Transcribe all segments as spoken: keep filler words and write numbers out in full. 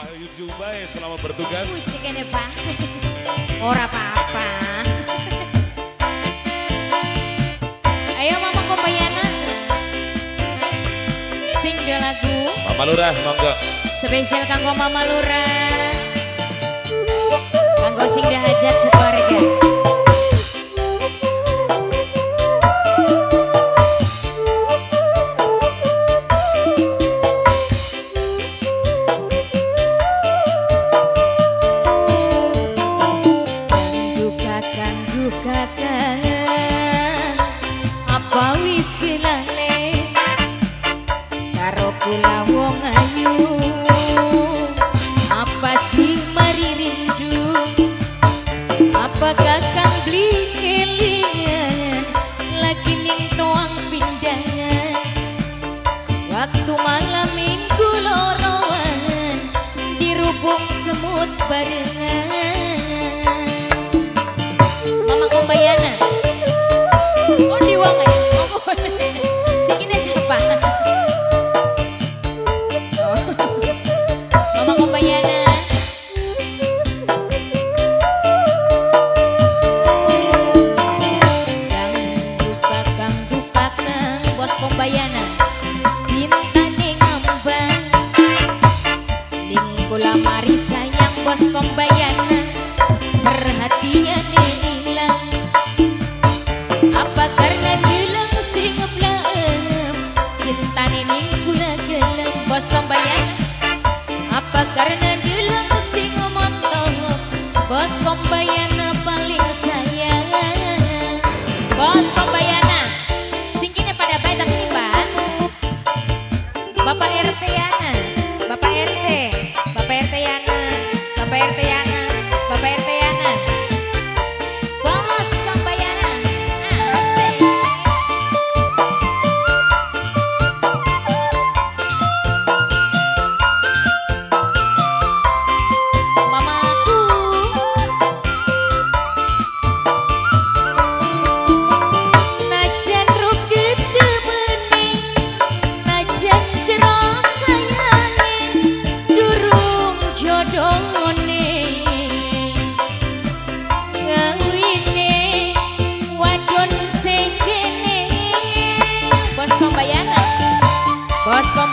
Pak Yujubay selama bertugas. Musiknya Pak. Ora apa-apa. Ayo Mama Kopayana. Single lagu. Mama Lurah, monggo. Spesial kanggo Mama Lurah. Kanggo sing hajat sekeluarga.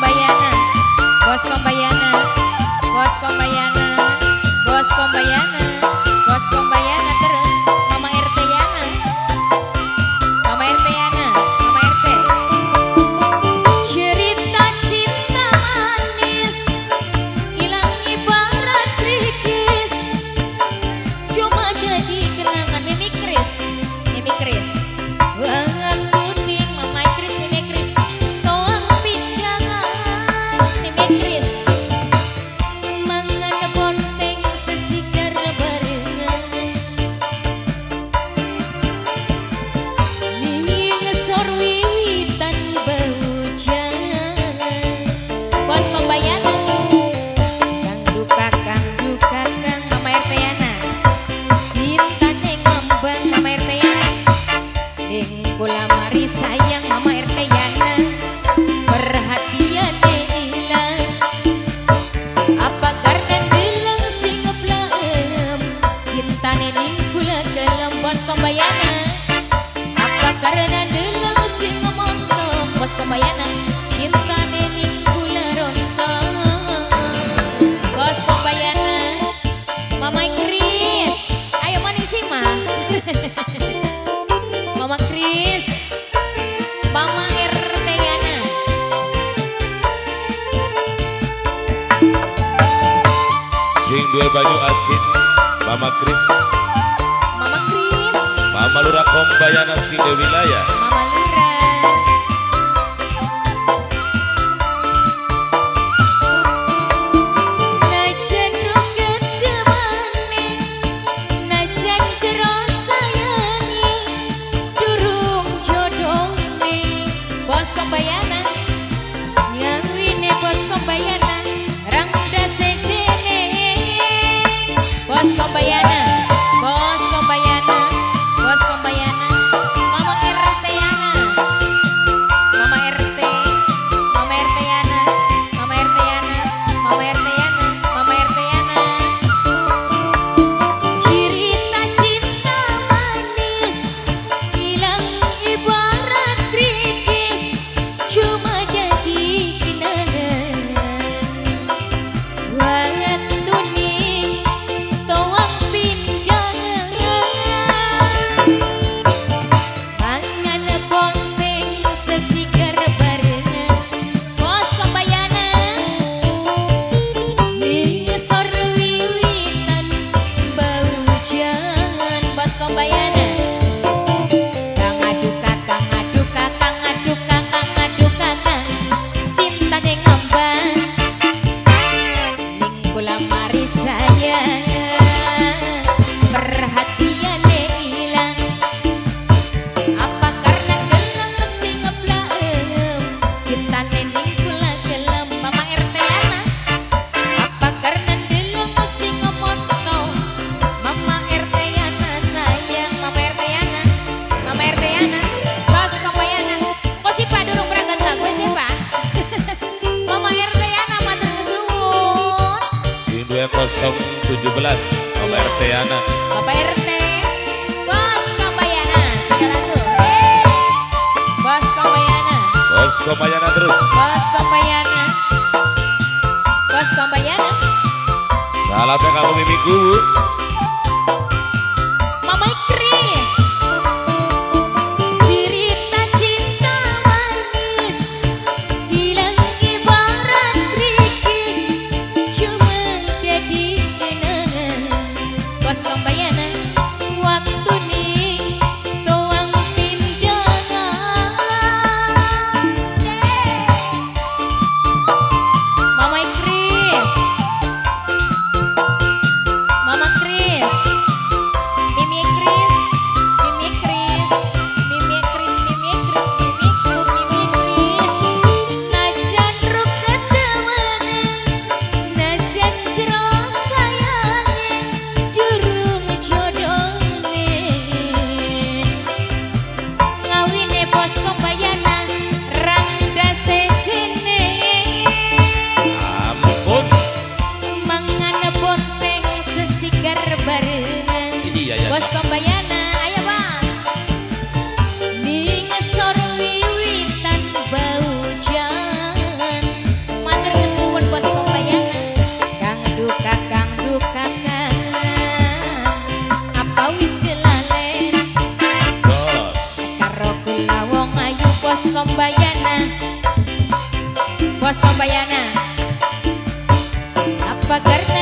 Bayana, bos Kopayana, bos Kopayana, Mama R T Yana. nol tujuh belas Bapak R T Ana. Bapak R T Bos Komayana, segala lagu. Bos Komayana. Bos Komayana terus. Bos Komayana. Bos Komayana. Salamnya kamu mimiku. Bos Komayana, ayo Mas. Di ngesor wiwitan bau jalan, matur kesuwun Bos Komayana. Kang duka, kang duka, kang apa wis kelalen? Bos karo kula wong ayu Bos Komayana. Bos Komayana, apa karena